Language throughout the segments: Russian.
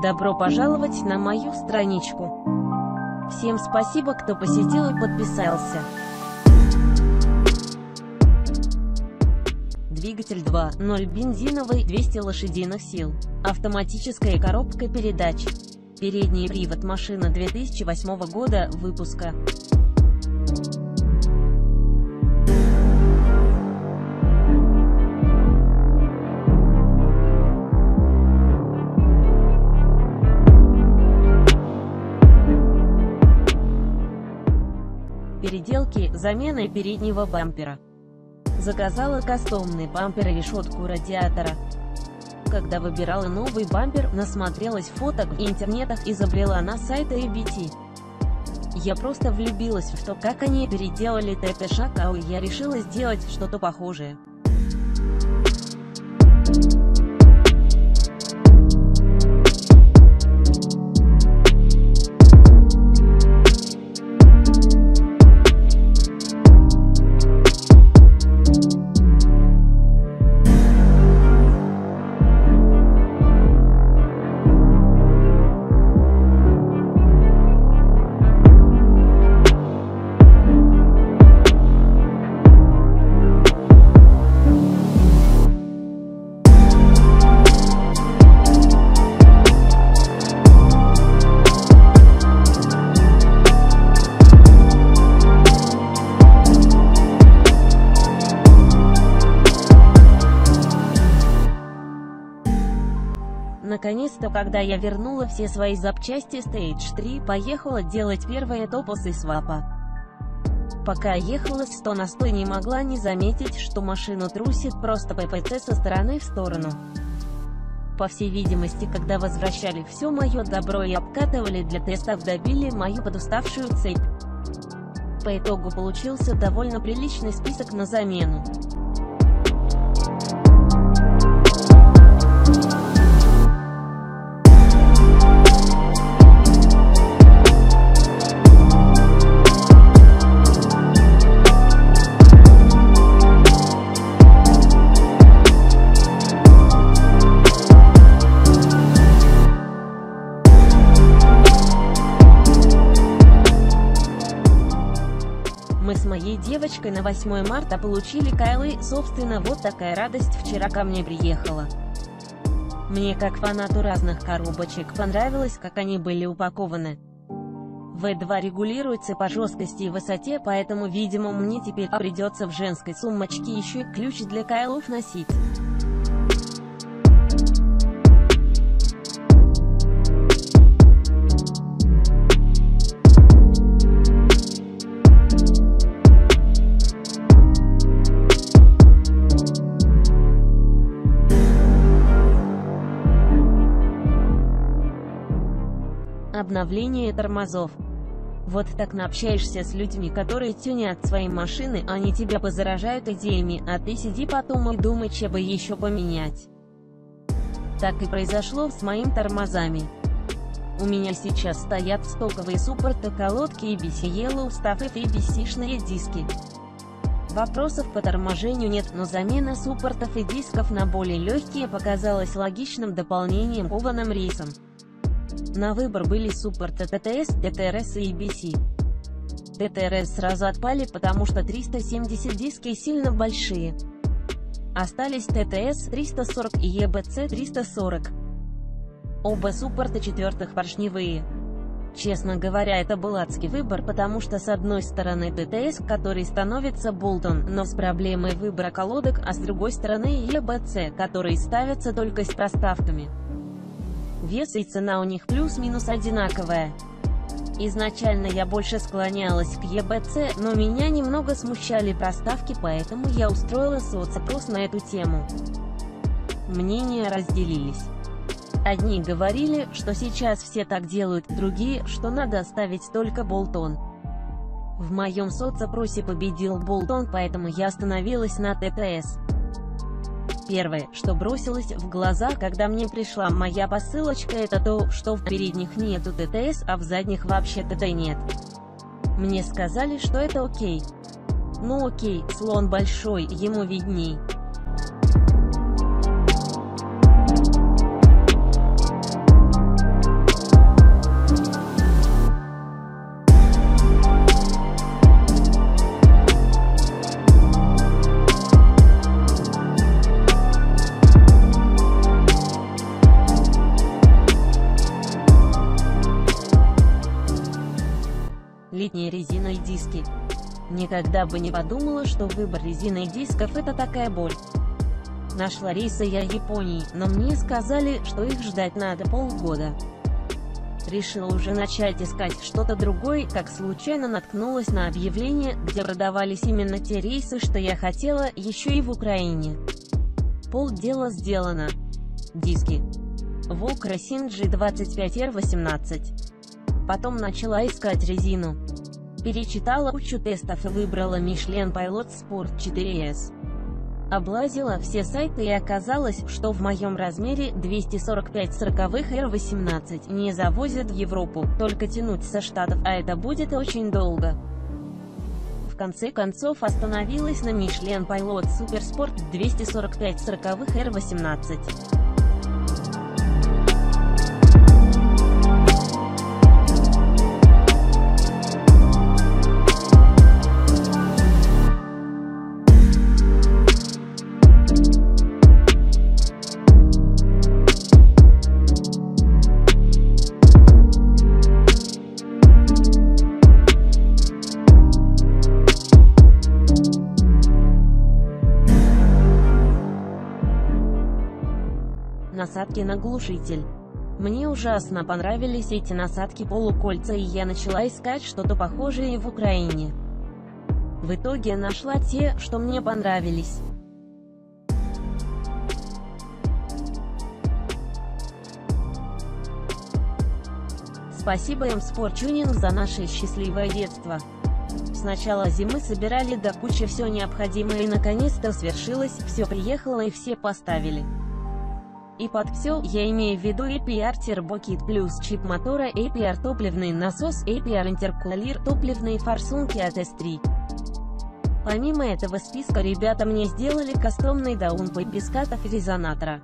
Добро пожаловать на мою страничку. Всем спасибо, кто посетил и подписался. Двигатель 2.0 бензиновый, 200 лошадиных сил. Автоматическая коробка передач. Передний привод, машина 2008 года выпуска. Переделки, замена переднего бампера. Заказала кастомный бампер и решетку радиатора. Когда выбирала новый бампер, насмотрелась фоток в интернетах и забрела на сайт ABT. Я просто влюбилась в то, как они переделали ТТ-шкалу, и я решила сделать что-то похожее. Наконец-то, когда я вернула все свои запчасти, Stage 3 поехала делать первые топосы свапа. Пока ехала с 100 на 100, не могла не заметить, что машину трусит просто ППЦ со стороны в сторону. По всей видимости, когда возвращали все мое добро и обкатывали для тестов, добили мою подуставшую цепь. По итогу получился довольно приличный список на замену. Мы с моей девочкой на 8 марта получили кайлы, собственно, вот такая радость вчера ко мне приехала. Мне как фанату разных коробочек понравилось, как они были упакованы. V2 регулируется по жесткости и высоте, поэтому, видимо, мне теперь придется в женской сумочке еще и ключ для кайлов носить. Обновление тормозов. Вот так наобщаешься с людьми, которые тюнят свои машины, они тебя позаражают идеями, а ты сиди потом и думай, че бы еще поменять. Так и произошло с моими тормозами. У меня сейчас стоят стоковые суппорты, колодки EBC, Yellowstaff и EBC-шные диски. Вопросов по торможению нет, но замена суппортов и дисков на более легкие показалась логичным дополнением к кованым рейсам. На выбор были суппорты ТТС, ТТРС и EBC. ТТРС сразу отпали, потому что 370 диски сильно большие. Остались ТТС 340 и EBC 340. Оба суппорта четвертых поршневые. Честно говоря, это был адский выбор, потому что с одной стороны ТТС, который становится болтон, но с проблемой выбора колодок, а с другой стороны EBC, которые ставятся только с проставками. Вес и цена у них плюс-минус одинаковая. Изначально я больше склонялась к EBC, но меня немного смущали проставки, поэтому я устроила соцопрос на эту тему. Мнения разделились. Одни говорили, что сейчас все так делают, другие, что надо оставить только болтон. В моем соцопросе победил болтон, поэтому я остановилась на ТТС. Первое, что бросилось в глаза, когда мне пришла моя посылочка, это то, что в передних нету ТТС, а в задних вообще ТТ нет. Мне сказали, что это окей. Ну окей, слон большой, ему видней. летней резиной диски. Никогда бы не подумала, что выбор резины и дисков — это такая боль. Нашла рейсы я Японии, но мне сказали, что их ждать надо полгода. Решила уже начать искать что-то другое, как случайно наткнулась на объявление, где продавались именно те рейсы, что я хотела, еще и в Украине. Полдела сделано. Диски. Vokra Sin G25R18. Потом начала искать резину. Перечитала кучу тестов и выбрала Мишлен Пилот Sport 4S. Облазила все сайты и оказалось, что в моем размере 245/40 R18 не завозят в Европу, только тянуть со Штатов, а это будет очень долго. В конце концов остановилась на Мишлен Пилот Super Sport 245/40 R18. Насадки на глушитель. Мне ужасно понравились эти насадки полукольца, и я начала искать что-то похожее в Украине. В итоге нашла те, что мне понравились. Спасибо M-Sport Tuning за наше счастливое детство. С начала зимы собирали до кучи все необходимое, и наконец-то свершилось, все приехало и все поставили. И под все я имею в виду APR TurboKit плюс чип мотора, APR топливный насос, APR интеркулер, топливные форсунки от S3. Помимо этого списка ребята мне сделали кастомный даунпейп из катов резонатора.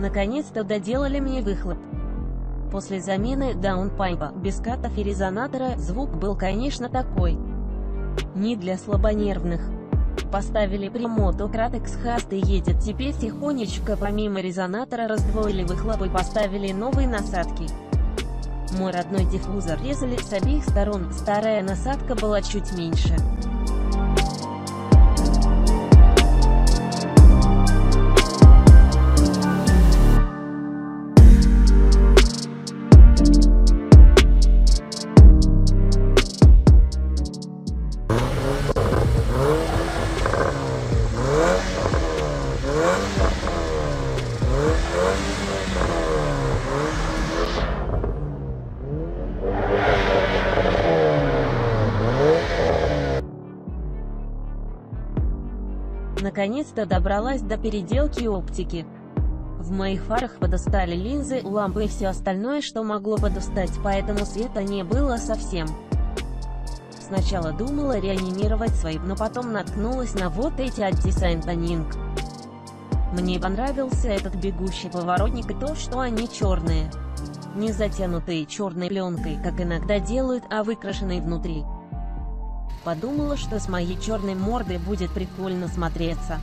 Наконец-то доделали мне выхлоп. После замены даунпайпа, без катов и резонатора, звук был, конечно, такой. Не для слабонервных. Поставили примоту Kratex Хаст и едет теперь тихонечко. Помимо резонатора раздвоили выхлоп и поставили новые насадки. Мой родной диффузор резали с обеих сторон, старая насадка была чуть меньше. Наконец-то добралась до переделки оптики. В моих фарах подостали линзы, лампы и все остальное, что могло подостать, поэтому света не было совсем. Сначала думала реанимировать свои, но потом наткнулась на вот эти от Design Toning. Мне понравился этот бегущий поворотник и то, что они черные. Не затянутые черной пленкой, как иногда делают, а выкрашенные внутри. Подумала, что с моей черной мордой будет прикольно смотреться.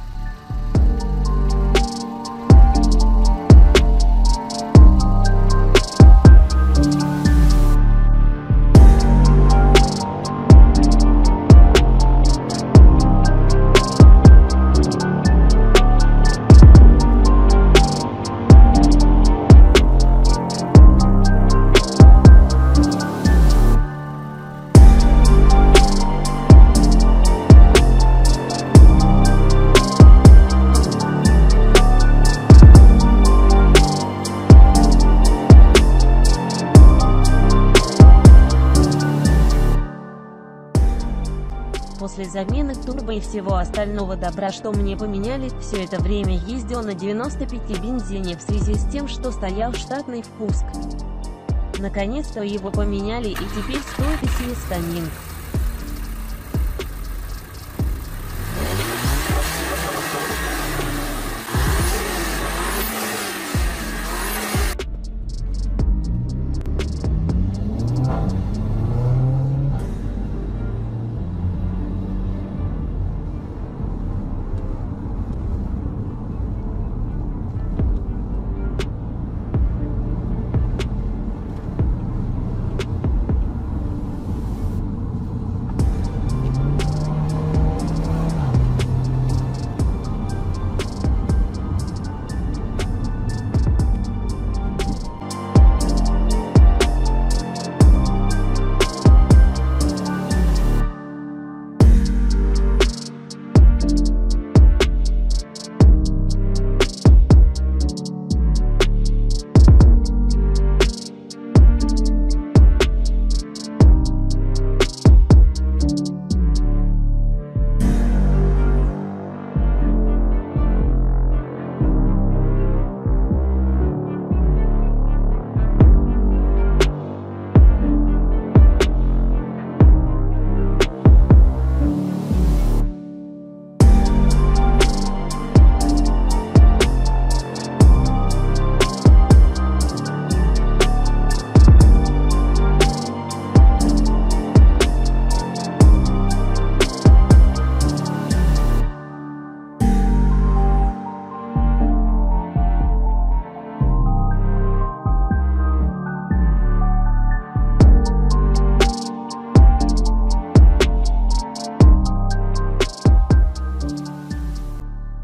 после замены турбо и всего остального добра, что мне поменяли. Все это время ездил на 95 бензине в связи с тем, что стоял штатный впуск. Наконец-то его поменяли, и теперь 100 сил станин.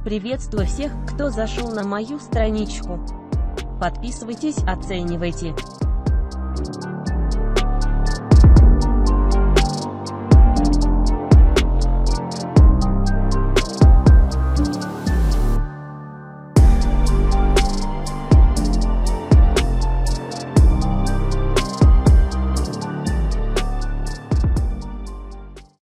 Приветствую всех, кто зашел на мою страничку. Подписывайтесь, оценивайте.